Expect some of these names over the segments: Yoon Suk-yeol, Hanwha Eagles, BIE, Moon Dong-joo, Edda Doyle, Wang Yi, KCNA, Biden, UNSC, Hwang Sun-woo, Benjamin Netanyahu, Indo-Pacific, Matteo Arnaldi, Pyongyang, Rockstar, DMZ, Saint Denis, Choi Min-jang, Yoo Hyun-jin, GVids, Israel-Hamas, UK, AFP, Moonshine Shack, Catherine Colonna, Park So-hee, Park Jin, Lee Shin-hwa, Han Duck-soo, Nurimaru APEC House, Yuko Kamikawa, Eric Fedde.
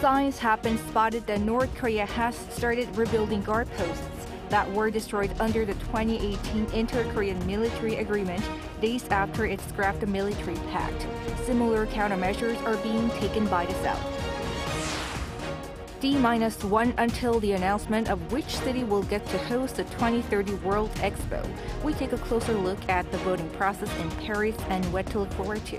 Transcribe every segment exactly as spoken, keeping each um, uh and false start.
signs have been spotted that North Korea has started rebuilding guard posts that were destroyed under the twenty eighteen Inter-Korean Military Agreement days after it scrapped the military pact. Similar countermeasures are being taken by the South. D minus one until the announcement of which city will get to host the twenty thirty World Expo. We take a closer look at the voting process in Paris and what to look forward to.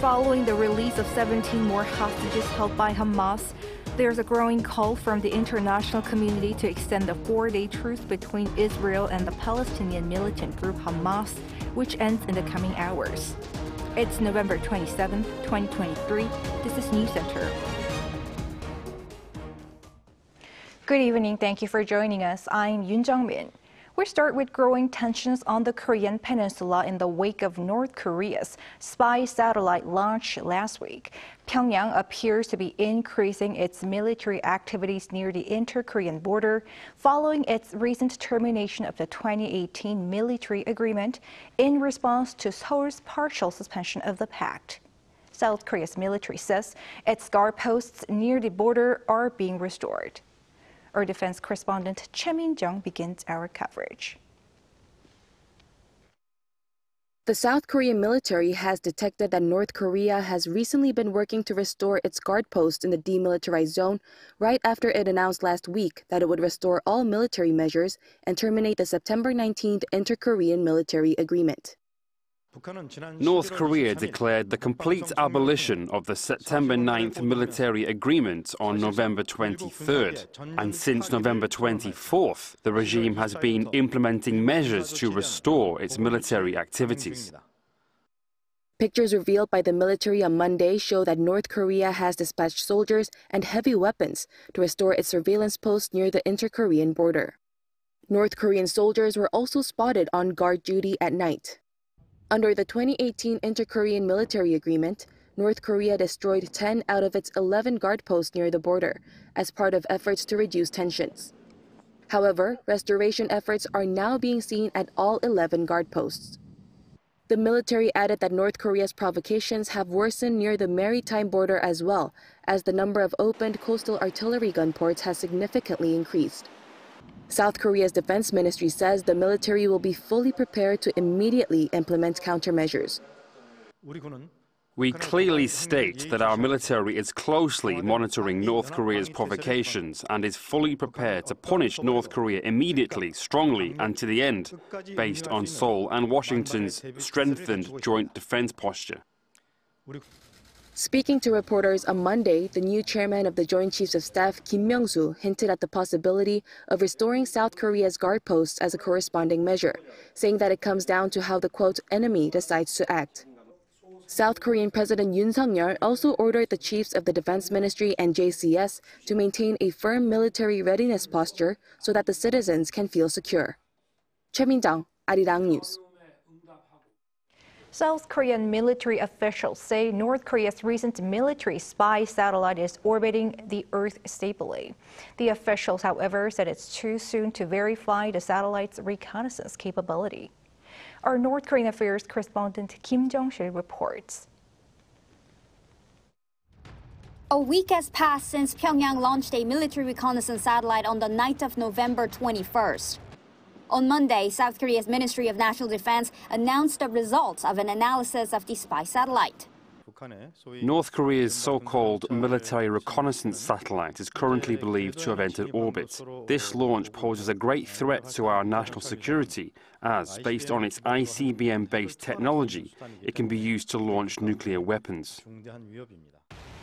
Following the release of seventeen more hostages held by Hamas, there's a growing call from the international community to extend the four-day truce between Israel and the Palestinian militant group Hamas, which ends in the coming hours. It's November twenty-seventh, twenty twenty-three. This is News Center. Good evening. Thank you for joining us. I'm Yoon Jung-min. We start with growing tensions on the Korean peninsula in the wake of North Korea's spy satellite launch last week. Pyongyang appears to be increasing its military activities near the inter-Korean border following its recent termination of the twenty eighteen military agreement in response to Seoul's partial suspension of the pact. South Korea's military says its guard posts near the border are being restored. Our defense correspondent Choi Min-jang begins our coverage. The South Korean military has detected that North Korea has recently been working to restore its guard posts in the demilitarized zone right after it announced last week that it would restore all military measures and terminate the September nineteenth Inter-Korean Military Agreement. North Korea declared the complete abolition of the September ninth military agreement on November twenty-third, and since November twenty-fourth, the regime has been implementing measures to restore its military activities. Pictures revealed by the military on Monday show that North Korea has dispatched soldiers and heavy weapons to restore its surveillance posts near the inter-Korean border. North Korean soldiers were also spotted on guard duty at night. Under the twenty eighteen Inter-Korean Military Agreement, North Korea destroyed ten out of its eleven guard posts near the border as part of efforts to reduce tensions. However, restoration efforts are now being seen at all eleven guard posts. The military added that North Korea's provocations have worsened near the maritime border as well, as the number of opened coastal artillery gun ports has significantly increased. South Korea's defense ministry says the military will be fully prepared to immediately implement countermeasures. We clearly state that our military is closely monitoring North Korea's provocations and is fully prepared to punish North Korea immediately, strongly, and to the end, based on Seoul and Washington's strengthened joint defense posture. Speaking to reporters on Monday, the new chairman of the Joint Chiefs of Staff, Kim Myung-soo, hinted at the possibility of restoring South Korea's guard posts as a corresponding measure, saying that it comes down to how the, quote, enemy decides to act. South Korean President Yoon Suk-yeol also ordered the chiefs of the Defense Ministry and J C S to maintain a firm military readiness posture so that the citizens can feel secure. Choi Min-jang, Arirang News. South Korean military officials say North Korea's recent military spy satellite is orbiting the Earth stably. The officials, however, said it's too soon to verify the satellite's reconnaissance capability. Our North Korean affairs correspondent Kim Jong-sil reports. A week has passed since Pyongyang launched a military reconnaissance satellite on the night of November twenty-first. On Monday, South Korea's Ministry of National Defense announced the results of an analysis of the spy satellite. North Korea's so-called military reconnaissance satellite is currently believed to have entered orbit. This launch poses a great threat to our national security as, based on its I C B M-based technology, it can be used to launch nuclear weapons.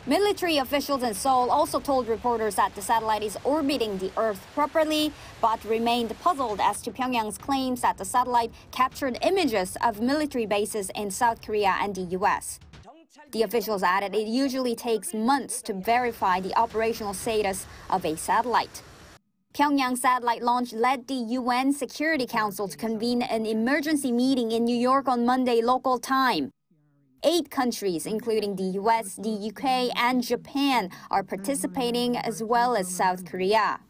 Military officials in Seoul also told reporters that the satellite is orbiting the Earth properly, but remained puzzled as to Pyongyang's claims that the satellite captured images of military bases in South Korea and the U S. The officials added it usually takes months to verify the operational status of a satellite. Pyongyang's satellite launch led the U N Security Council to convene an emergency meeting in New York on Monday local time. Eight countries, including the U S, the U K, and Japan, are participating, as well as South Korea.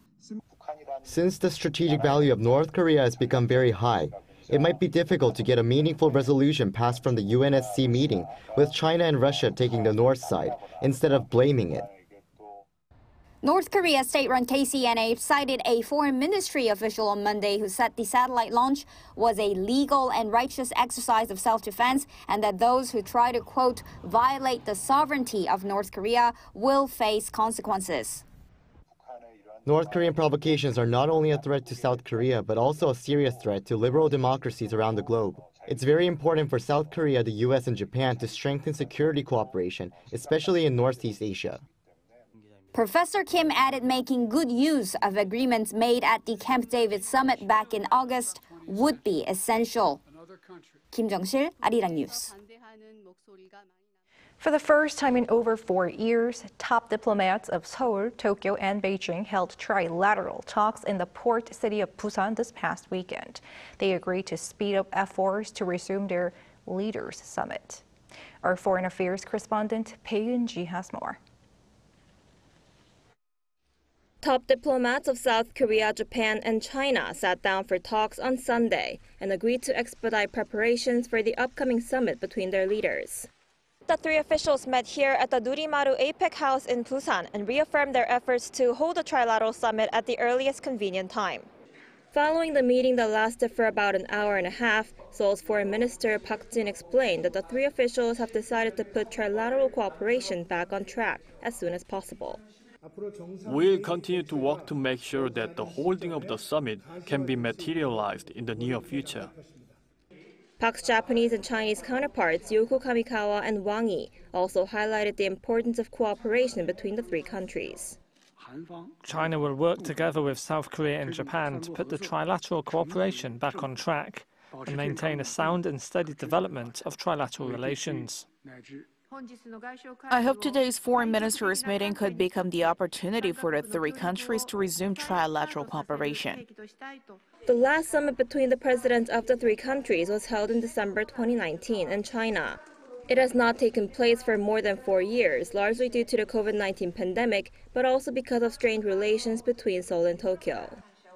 Since the strategic value of North Korea has become very high, it might be difficult to get a meaningful resolution passed from the U N S C meeting, with China and Russia taking the North side instead of blaming it. North Korea's state-run K C N A cited a foreign ministry official on Monday who said the satellite launch was a legal and righteous exercise of self-defense, and that those who try to, quote, violate the sovereignty of North Korea will face consequences. North Korean provocations are not only a threat to South Korea, but also a serious threat to liberal democracies around the globe. It's very important for South Korea, the U S, and Japan to strengthen security cooperation, especially in Northeast Asia. Professor Kim added making good use of agreements made at the Camp David summit back in August would be essential. Kim Jong-sil, Arirang News. For the first time in over four years, top diplomats of Seoul, Tokyo, and Beijing held trilateral talks in the port city of Busan this past weekend. They agreed to speed up efforts to resume their leaders' summit. Our foreign affairs correspondent, Bae Eun-ji, has more. Top diplomats of South Korea, Japan, and China sat down for talks on Sunday and agreed to expedite preparations for the upcoming summit between their leaders. The three officials met here at the Nurimaru APEC House in Busan and reaffirmed their efforts to hold a trilateral summit at the earliest convenient time. Following the meeting that lasted for about an hour and a half, Seoul's Foreign Minister Park Jin explained that the three officials have decided to put trilateral cooperation back on track as soon as possible. We'll continue to work to make sure that the holding of the summit can be materialized in the near future. Park's Japanese and Chinese counterparts, Yuko Kamikawa and Wang Yi, also highlighted the importance of cooperation between the three countries. China will work together with South Korea and Japan to put the trilateral cooperation back on track and maintain a sound and steady development of trilateral relations. I hope today's foreign ministers' meeting could become the opportunity for the three countries to resume trilateral cooperation. The last summit between the presidents of the three countries was held in December twenty nineteen in China. It has not taken place for more than four years, largely due to the COVID nineteen pandemic, but also because of strained relations between Seoul and Tokyo.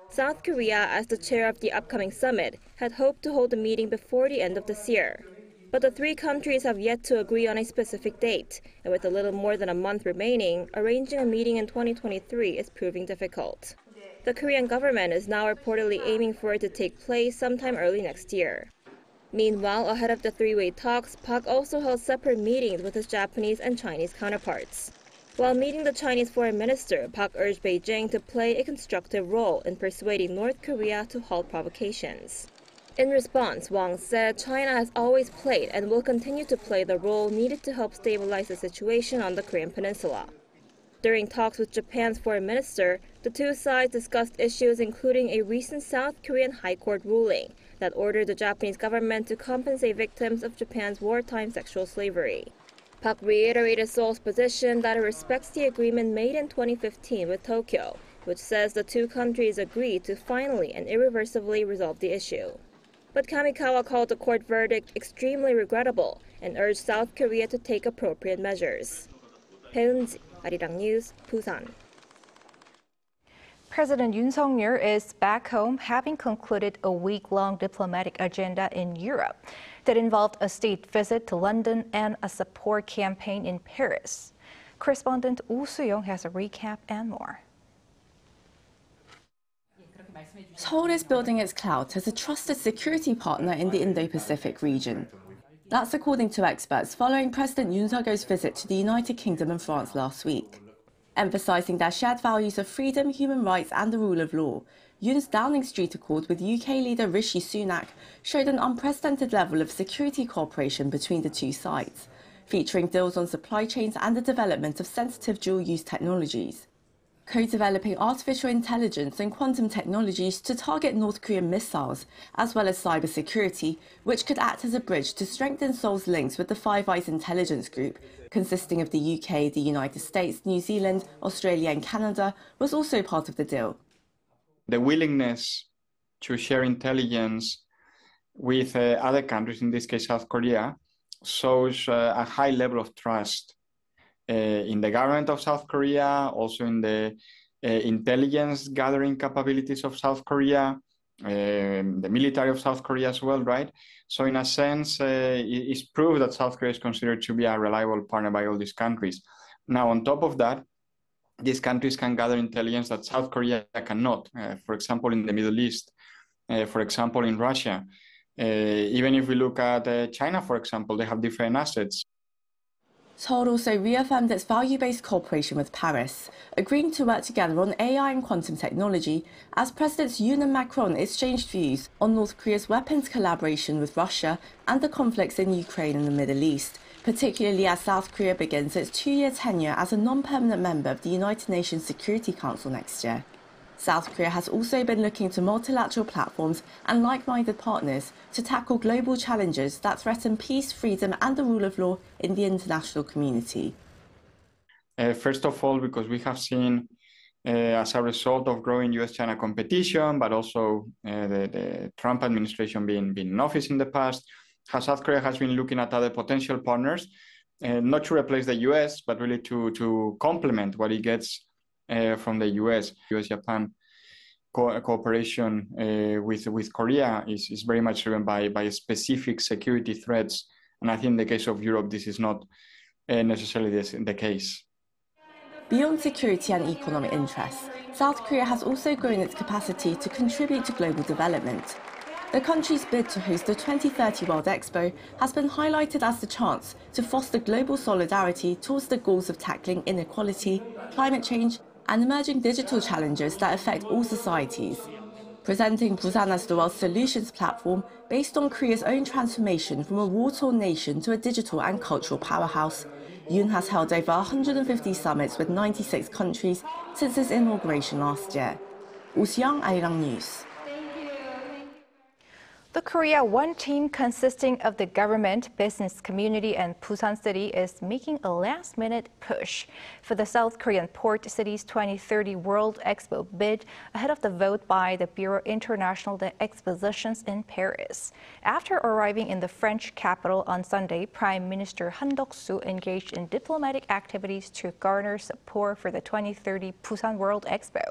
South Korea, as the chair of the upcoming summit, had hoped to hold the meeting before the end of this year. But the three countries have yet to agree on a specific date, and with a little more than a month remaining, arranging a meeting in twenty twenty-three is proving difficult. The Korean government is now reportedly aiming for it to take place sometime early next year. Meanwhile, ahead of the three-way talks, Park also held separate meetings with his Japanese and Chinese counterparts. While meeting the Chinese foreign minister, Park urged Beijing to play a constructive role in persuading North Korea to halt provocations. In response, Wang said China has always played and will continue to play the role needed to help stabilize the situation on the Korean Peninsula. During talks with Japan's foreign minister, the two sides discussed issues including a recent South Korean High Court ruling that ordered the Japanese government to compensate victims of Japan's wartime sexual slavery. Park reiterated Seoul's position that it respects the agreement made in twenty fifteen with Tokyo, which says the two countries agreed to finally and irreversibly resolve the issue. But Kamikawa called the court verdict extremely regrettable and urged South Korea to take appropriate measures. Bae Eun-ji, Arirang News, Busan. President Yoon Suk-yeol is back home, having concluded a week-long diplomatic agenda in Europe that involved a state visit to London and a support campaign in Paris. Correspondent Oh Soo-young has a recap and more. Seoul is building its clout as a trusted security partner in the Indo-Pacific region. That's according to experts following President Yoon Suk-yeol's visit to the United Kingdom and France last week. Emphasising their shared values of freedom, human rights and the rule of law, Yoon's Downing Street Accord with U K leader Rishi Sunak showed an unprecedented level of security cooperation between the two sides, featuring deals on supply chains and the development of sensitive dual-use technologies. Co-developing artificial intelligence and quantum technologies to target North Korean missiles, as well as cybersecurity, which could act as a bridge to strengthen Seoul's links with the Five Eyes intelligence group, consisting of the U K, the United States, New Zealand, Australia and Canada, was also part of the deal. The willingness to share intelligence with uh, other countries, in this case South Korea, shows uh, a high level of trust Uh, in the government of South Korea, also in the uh, intelligence gathering capabilities of South Korea, um, the military of South Korea as well, right? So in a sense, uh, it's proved that South Korea is considered to be a reliable partner by all these countries. Now, on top of that, these countries can gather intelligence that South Korea cannot. Uh, for example, in the Middle East, uh, for example, in Russia. Uh, even if we look at uh, China, for example, they have different assets. Seoul also reaffirmed its value-based cooperation with Paris, agreeing to work together on A I and quantum technology as Presidents Yoon and Macron exchanged views on North Korea's weapons collaboration with Russia and the conflicts in Ukraine and the Middle East, particularly as South Korea begins its two-year tenure as a non-permanent member of the United Nations Security Council next year. South Korea has also been looking to multilateral platforms and like-minded partners to tackle global challenges that threaten peace, freedom and the rule of law in the international community. Uh, first of all, because we have seen, uh, as a result of growing U S China competition, but also uh, the, the Trump administration being, being in office in the past, how South Korea has been looking at other potential partners, uh, not to replace the U S, but really to, to complement what it gets Uh, from the U S. U S Japan co cooperation uh, with, with Korea is, is very much driven by, by specific security threats. And I think in the case of Europe, this is not uh, necessarily this, the case. Beyond security and economic interests, South Korea has also grown its capacity to contribute to global development. The country's bid to host the twenty thirty World Expo has been highlighted as the chance to foster global solidarity towards the goals of tackling inequality, climate change, and emerging digital challenges that affect all societies. Presenting Busan as the world's solutions platform based on Korea's own transformation from a war-torn nation to a digital and cultural powerhouse, Yoon has held over one hundred fifty summits with ninety-six countries since his inauguration last year. Oh Si-young, Arirang News. The Korea One team consisting of the government, business community and Busan City is making a last-minute push for the South Korean Port Cities twenty thirty World Expo bid ahead of the vote by the Bureau International Expositions in Paris. After arriving in the French capital on Sunday, Prime Minister Han Duck-soo engaged in diplomatic activities to garner support for the twenty thirty Busan World Expo.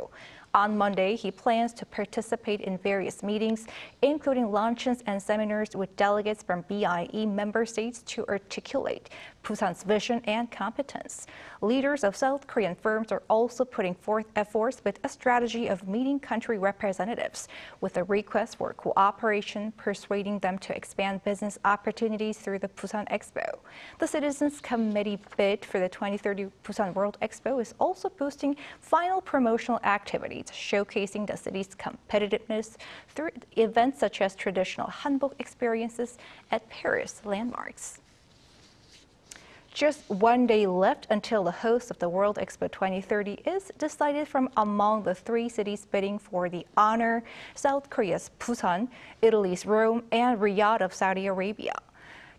On Monday, he plans to participate in various meetings, including luncheons and seminars with delegates from B I E member states to articulate Busan's vision and competence. Leaders of South Korean firms are also putting forth efforts with a strategy of meeting country representatives with a request for cooperation, persuading them to expand business opportunities through the Busan Expo. The Citizens Committee bid for the twenty thirty Busan World Expo is also boosting final promotional activities, showcasing the city's competitiveness through events such as traditional hanbok experiences at Paris landmarks. Just one day left until the host of the World Expo twenty thirty is decided from among the three cities bidding for the honor: South Korea's Busan, Italy's Rome, and Riyadh of Saudi Arabia.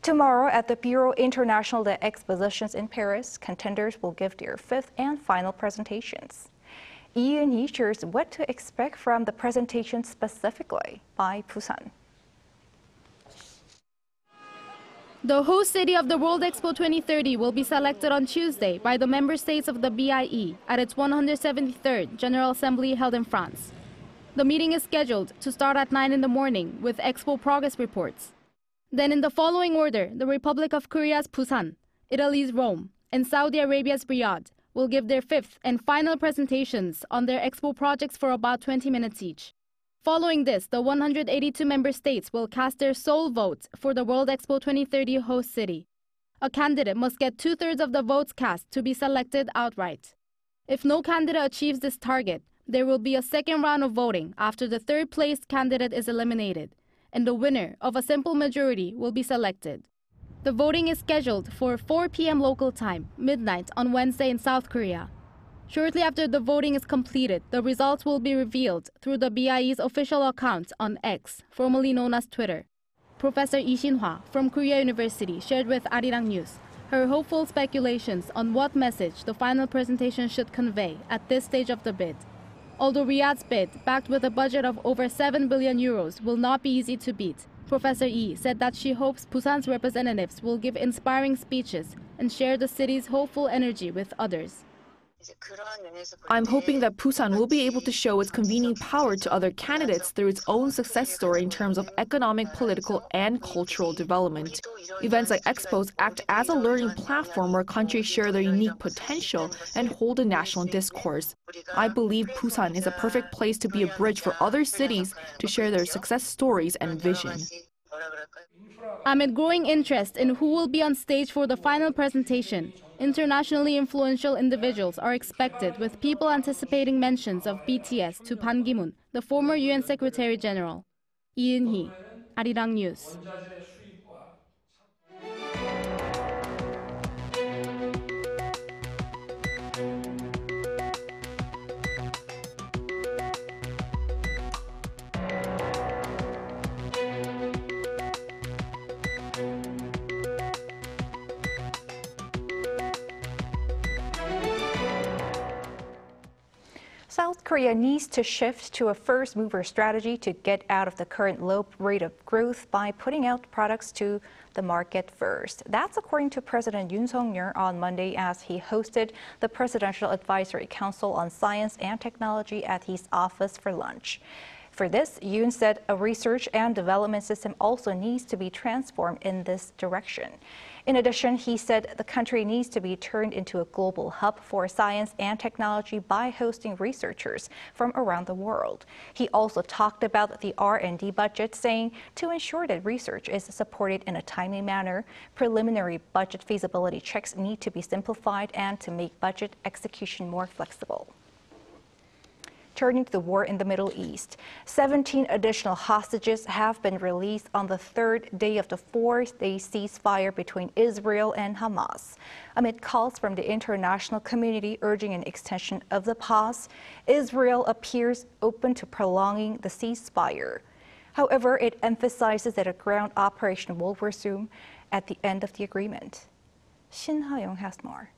Tomorrow at the Bureau International de Expositions in Paris, contenders will give their fifth and final presentations. Lee Eun-hee shares what to expect from the presentation specifically by Busan. The host city of the World Expo twenty thirty will be selected on Tuesday by the member states of the B I E at its one hundred seventy-third General Assembly held in France. The meeting is scheduled to start at nine in the morning with Expo progress reports. Then in the following order, the Republic of Korea's Busan, Italy's Rome, and Saudi Arabia's Riyadh will give their fifth and final presentations on their Expo projects for about twenty minutes each. Following this, the one hundred eighty-two member states will cast their sole vote for the World Expo twenty thirty host city. A candidate must get two-thirds of the votes cast to be selected outright. If no candidate achieves this target, there will be a second round of voting after the third-placed candidate is eliminated, and the winner of a simple majority will be selected. The voting is scheduled for four p m local time, midnight on Wednesday in South Korea. Shortly after the voting is completed, the results will be revealed through the B I E's official account on X, formerly known as Twitter. Professor Lee Shin-hwa from Korea University shared with Arirang News her hopeful speculations on what message the final presentation should convey at this stage of the bid. Although Riyadh's bid, backed with a budget of over seven billion euros, will not be easy to beat, Professor Lee said that she hopes Busan's representatives will give inspiring speeches and share the city's hopeful energy with others. I'm hoping that Busan will be able to show its convening power to other candidates through its own success story in terms of economic, political, and cultural development. Events like expos act as a learning platform where countries share their unique potential and hold a national discourse. I believe Busan is a perfect place to be a bridge for other cities to share their success stories and vision. Amid growing interest in who will be on stage for the final presentation, internationally influential individuals are expected, with people anticipating mentions of B T S to Ban Ki-moon, the former U N Secretary General. Lee Eun-hee, Arirang News. South Korea needs to shift to a first-mover strategy to get out of the current low rate of growth by putting out products to the market first. That's according to President Yoon Suk-yeol on Monday as he hosted the Presidential Advisory Council on Science and Technology at his office for lunch. For this, Yoon said a research and development system also needs to be transformed in this direction. In addition, he said the country needs to be turned into a global hub for science and technology by hosting researchers from around the world. He also talked about the R and D budget, saying to ensure that research is supported in a timely manner, preliminary budget feasibility checks need to be simplified and to make budget execution more flexible. Turning to the war in the Middle East, seventeen additional hostages have been released on the third day of the four-day ceasefire between Israel and Hamas. Amid calls from the international community urging an extension of the pause, Israel appears open to prolonging the ceasefire. However, it emphasizes that a ground operation will resume at the end of the agreement. Shin Ha-young has more.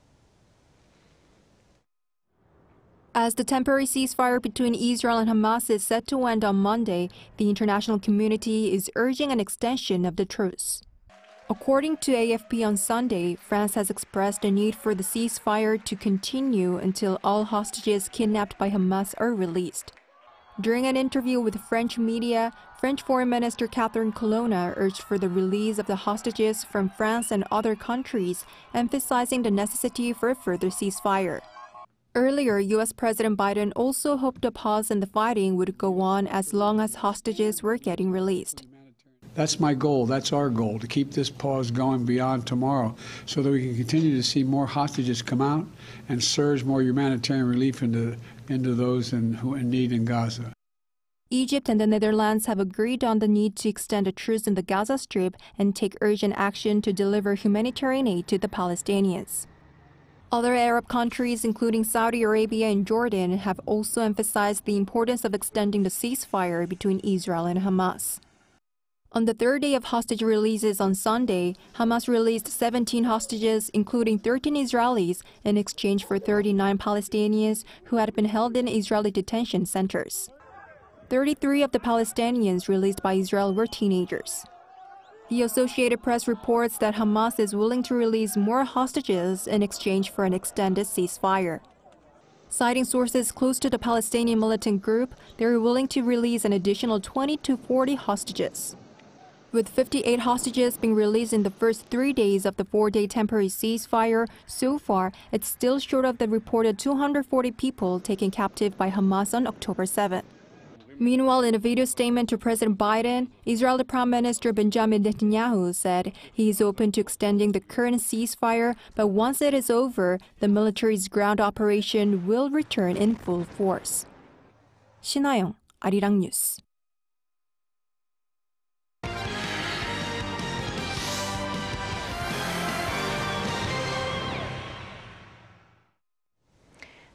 As the temporary ceasefire between Israel and Hamas is set to end on Monday, the international community is urging an extension of the truce. According to A F P on Sunday, France has expressed a need for the ceasefire to continue until all hostages kidnapped by Hamas are released. During an interview with French media, French Foreign Minister Catherine Colonna urged for the release of the hostages from France and other countries, emphasizing the necessity for a further ceasefire. Earlier, U S President Biden also hoped a pause in the fighting would go on as long as hostages were getting released. That's my goal. That's our goal, to keep this pause going beyond tomorrow so that we can continue to see more hostages come out and surge more humanitarian relief into, into those in, who are in need in Gaza. Egypt and the Netherlands have agreed on the need to extend a truce in the Gaza Strip and take urgent action to deliver humanitarian aid to the Palestinians. Other Arab countries, including Saudi Arabia and Jordan, have also emphasized the importance of extending the ceasefire between Israel and Hamas. On the third day of hostage releases on Sunday, Hamas released seventeen hostages, including thirteen Israelis, in exchange for thirty-nine Palestinians who had been held in Israeli detention centers. thirty-three of the Palestinians released by Israel were teenagers. The Associated Press reports that Hamas is willing to release more hostages in exchange for an extended ceasefire. Citing sources close to the Palestinian militant group, they are willing to release an additional twenty to forty hostages. With fifty-eight hostages being released in the first three days of the four-day temporary ceasefire, so far, it's still short of the reported two hundred forty people taken captive by Hamas on October seventh. Meanwhile, in a video statement to President Biden, Israeli Prime Minister Benjamin Netanyahu said he is open to extending the current ceasefire, but once it is over, the military's ground operation will return in full force. Shin Ha-young, Arirang News.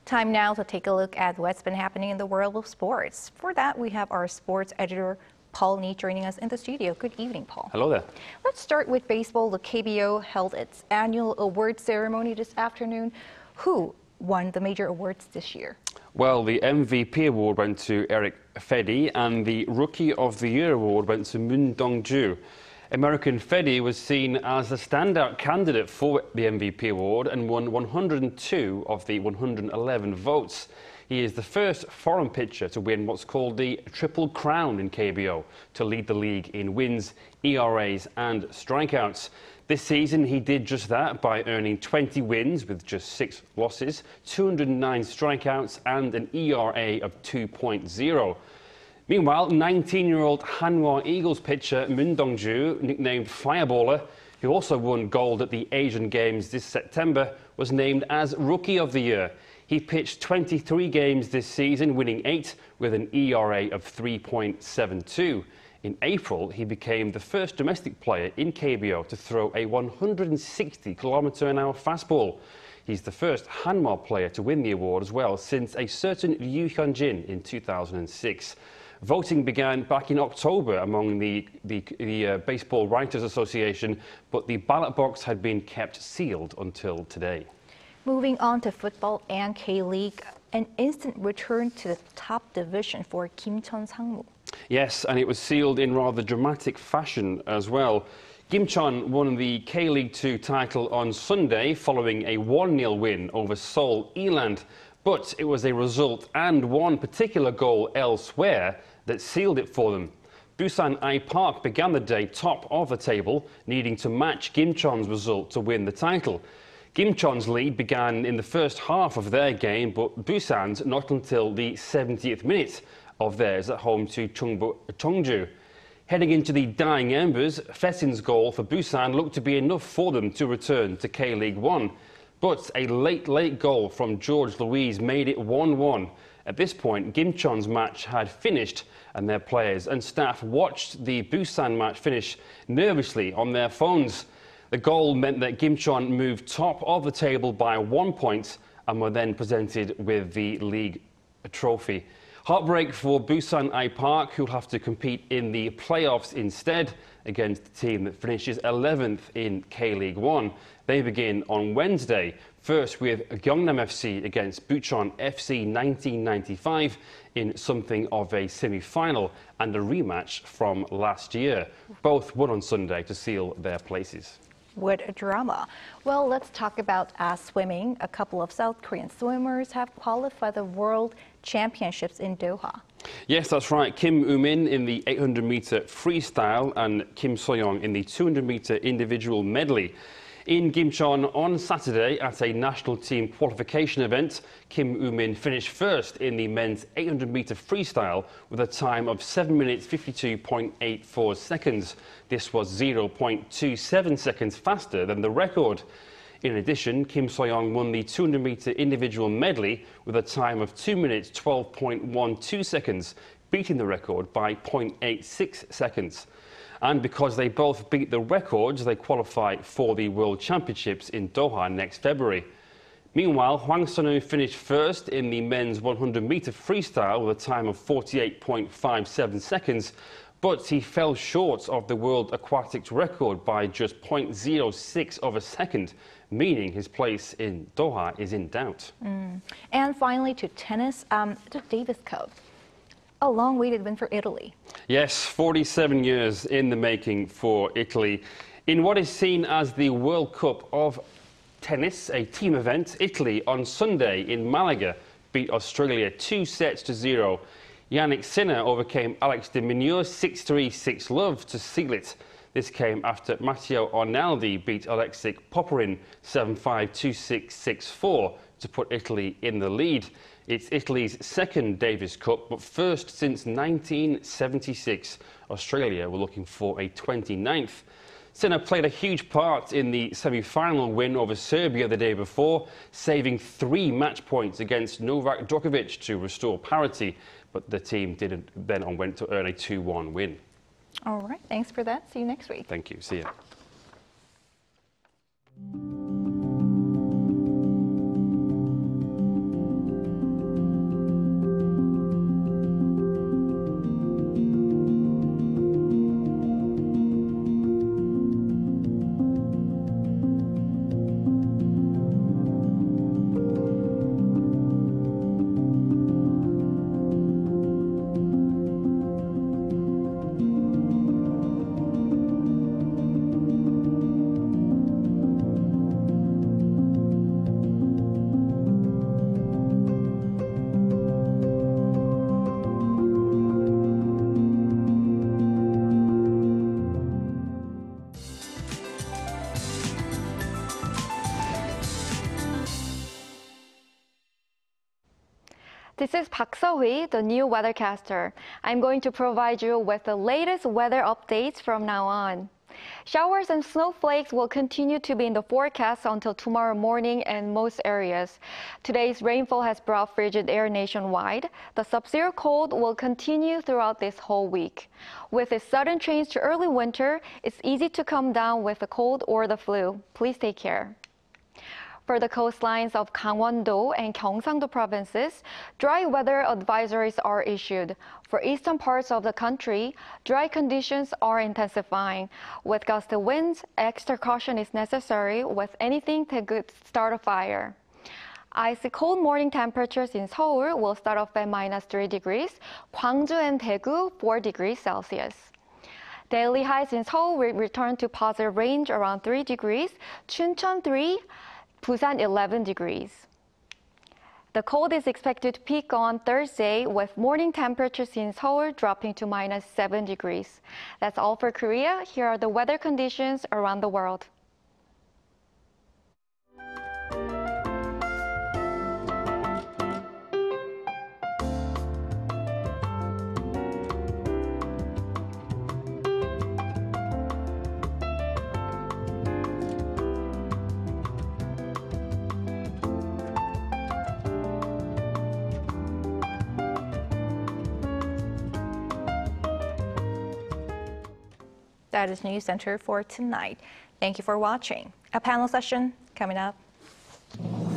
Time now to take a look at what's been happening in the world of sports. For that, we have our sports editor, Paul Nee, joining us in the studio. Good evening, Paul. Hello there. Let's start with baseball. The K B O held its annual award ceremony this afternoon. Who won the major awards this year? Well, the M V P award went to Eric Fedde, and the Rookie of the Year award went to Moon Dong-joo. American Fedi was seen as the standout candidate for the M V P award and won one hundred two of the one hundred eleven votes. He is the first foreign pitcher to win what's called the Triple Crown in K B O, to lead the league in wins, E R As and strikeouts. This season he did just that by earning twenty wins with just six losses, two hundred nine strikeouts and an E R A of two point oh. Meanwhile, nineteen-year-old Hanwha Eagles pitcher Moon Dong-joo, nicknamed Fireballer, who also won gold at the Asian Games this September, was named as Rookie of the Year. He pitched twenty-three games this season, winning eight with an E R A of three point seven two. In April, he became the first domestic player in K B O to throw a one hundred sixty kilometre an hour fastball. He's the first Hanwha player to win the award as well since a certain Yoo Hyun-jin in two thousand six. Voting began back in October among the, the, the uh, Baseball Writers Association, but the ballot box had been kept sealed until today. Moving on to football and K-League, an instant return to the top division for Kimcheon Sangmu. Yes, and it was sealed in rather dramatic fashion as well. Kimcheon won the K League two title on Sunday following a one nil win over Seoul Eland. But it was a result and one particular goal elsewhere that sealed it for them. Busan I Park began the day top of the table, needing to match Kimcheon's result to win the title. Kimcheon's lead began in the first half of their game, but Busan's not until the seventieth minute of theirs at home to Cheongju. Heading into the dying embers, Fessin's goal for Busan looked to be enough for them to return to K League one. But a late, late goal from George Louise made it one one. At this point, Kimcheon's match had finished and their players and staff watched the Busan match finish nervously on their phones. The goal meant that Kimcheon moved top of the table by one point and were then presented with the league trophy. Heartbreak for Busan I Park, who'll have to compete in the playoffs instead against the team that finishes eleventh in K League one. They begin on Wednesday, first with Gyeongnam F C against Bucheon F C nineteen ninety-five in something of a semi-final and a rematch from last year. Both won on Sunday to seal their places. What a drama. Well, let's talk about uh, swimming. A couple of South Korean swimmers have qualified the World Championships in Doha. Yes, that's right. Kim Umin in the eight hundred metre freestyle and Kim So-young in the two hundred metre individual medley. In Kimcheon on Saturday at a national team qualification event, Kim Umin finished first in the men's eight hundred metre freestyle with a time of seven minutes fifty-two point eight four seconds. This was zero point two seven seconds faster than the record. In addition, Kim So-young won the two hundred metre individual medley with a time of two minutes twelve point one two seconds, beating the record by zero point eight six seconds. And because they both beat the records, they qualify for the World Championships in Doha next February. Meanwhile, Hwang Sun-woo finished first in the men's one hundred metre freestyle with a time of forty-eight point five seven seconds, but he fell short of the World Aquatics record by just zero point zero six of a second. Meaning his place in Doha is in doubt. Mm. And finally to tennis, um, to Davis Cup. A long-awaited win for Italy. Yes, forty-seven years in the making for Italy. In what is seen as the World Cup of tennis, a team event, Italy on Sunday in Malaga beat Australia two sets to zero. Yannick Sinner overcame Alex de Minaur six three, six love to seal it. This came after Matteo Arnaldi beat Aleksei Popyrin seven five, two six, six four to put Italy in the lead. It's Italy's second Davis Cup, but first since nineteen seventy-six. Australia were looking for a twenty-ninth. Sinner played a huge part in the semi-final win over Serbia the day before, saving three match points against Novak Djokovic to restore parity, but the team didn't then on went to earn a two one win. All right, thanks for that. See you next week. Thank you. See you. This is Park So-hee, the new weathercaster. I'm going to provide you with the latest weather updates from now on. Showers and snowflakes will continue to be in the forecast until tomorrow morning in most areas. Today's rainfall has brought frigid air nationwide. The sub-zero cold will continue throughout this whole week. With its sudden change to early winter, it's easy to come down with a cold or the flu. Please take care. For the coastlines of Gangwon-do and Gyeongsang-do provinces, dry weather advisories are issued. For eastern parts of the country, dry conditions are intensifying. With gusty winds, extra caution is necessary with anything that could start a fire. Icy cold morning temperatures in Seoul will start off at minus three degrees, Gwangju and Daegu four degrees Celsius. Daily highs in Seoul will return to positive range around three degrees, Chuncheon three, Busan eleven degrees. The cold is expected to peak on Thursday with morning temperatures in Seoul dropping to minus seven degrees. That's all for Korea. Here are the weather conditions around the world. That is News Center for tonight. Thank you for watching. A panel session coming up.